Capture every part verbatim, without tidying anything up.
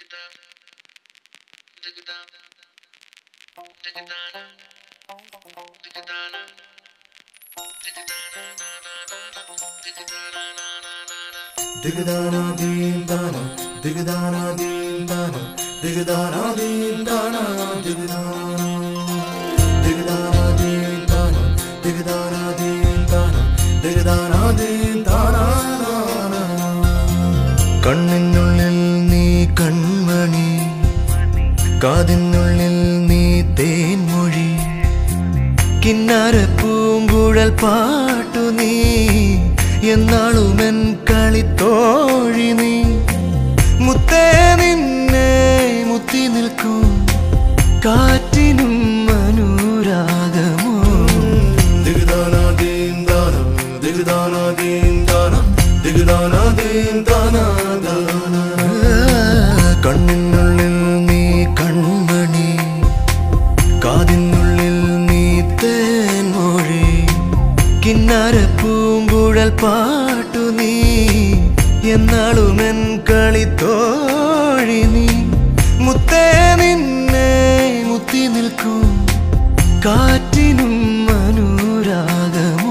Digdana dindana, digdana dindana, digdana dindana, digdana. Digdana dindana, digdana dindana, digdana dindana. Kanninullil nee kanmani, kaadinullil nee teenmozhi, kinnara poongudal paattu nee. എന്നാളുമെൻ കളിത്തോഴി നീ മുത്തേ നിന്നെ മുത്തി നിൽക്കും കാറ്റിനും അനുരാഗമോ ദിഗ്ദാനാ ദീന്ദാനം ദിഗ്ദാനാ ദീന്ദാനം ദിഗ്ദാനാ ദീന്ദാനാ കണ്ണിനുള്ളിൽ നീ കൺമണി കാതിനുള്ളിൽ നീ തേൻമൊഴി കിന്നാരപ്പൂ ുഴൽ പാട്ടു നീ എന്നാളുമെൻ കളിത്തോഴി നീ മുത്തേ നിന്നെ മുത്തി നിൽക്കും കാറ്റിനും അനുരാഗമോ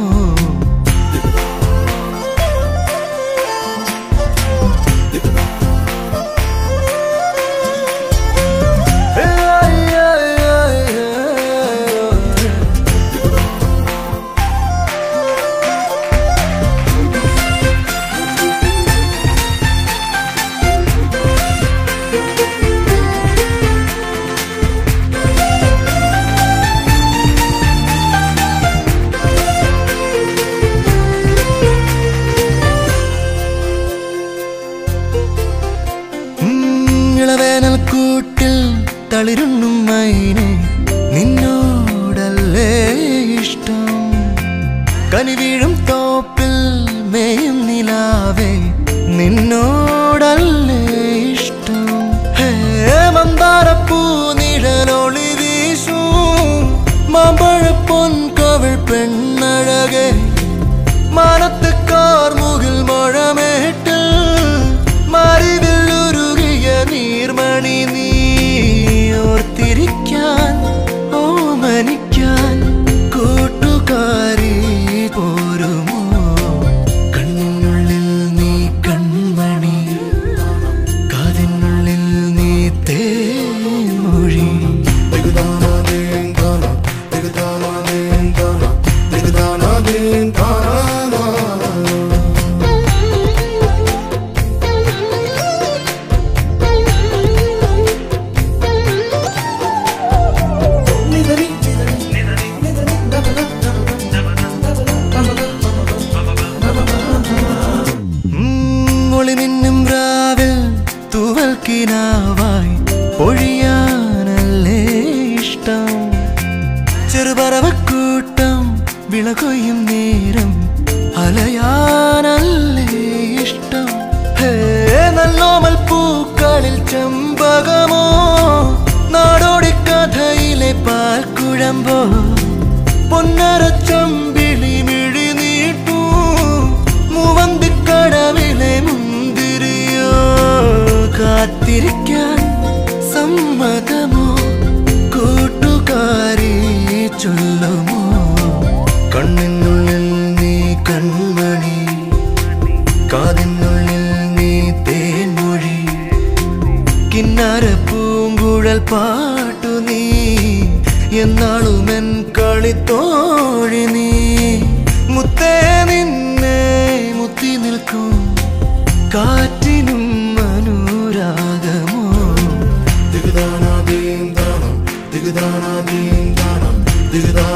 കൂട്ടിൽ തളിരുണ്ണും മൈനെ നിന്നോടല്ലേ ഇഷ്ടം കനിവീഴും തോപ്പിൽ മേയും നിലാവേ നിന്നോടല്ലേ ഇഷ്ടം മന്ദാരപ്പൂ നിഴലൊളി വീശും മാമ്പഴപ്പൊൻ കവിൾ പെണ്ണഴകെ മാനത്ത് കാർമുകിൽ മഴമേട്ടിൽ മാറിവില്ലുരുകിയ നീർമ ിരിക്കാൻ ഓമനിക്കാൻ കൂട്ടുകാരി പോരുമോ കണ്ണിനുള്ളിൽ നീ കൺമണി കാതിനുള്ളിൽ നീ തേൻമൊഴി ായി പൊഴിയാനല്ലേ ഇഷ്ടം ചെറുപറവക്കൂട്ടം വിളകൊയ്യും നേരം അലയാനല്ലേ ഇഷ്ടം ഹേ നല്ലോമൽ പൂക്കളിൽ ചെമ്പകമോ നാടോടി കഥയിലെ പാൽക്കുഴമ്പോ പൊന്നരച്ചമ്പിളി മിഴി നീട്ടൂ മൂവന്തിക്കടവിലെ മുന്തിരിയോ കാത്തിരിക്കാൻ സമ്മതമോ കൂട്ടുകാരി ചൊല്ലുമോ കണ്ണിനുള്ളിൽ നീ കൺമണി കാതിനുള്ളിൽ നീ തേൻമൊഴി കിന്നാരപ്പൂങ്കുഴൽ പാട്ടു നീ എന്നാളുമെൻ കളിത്തോഴി നീ മുത്തേ നിന്നെ മുത്തി നിൽക്കും കാറ്റിനും അനുരാഗമോ ദിഗ്ദാനാ ദീന്ദാനം ദിഗ്ദാനാ ദീന്ദാനം ദിഗ്ദാനാ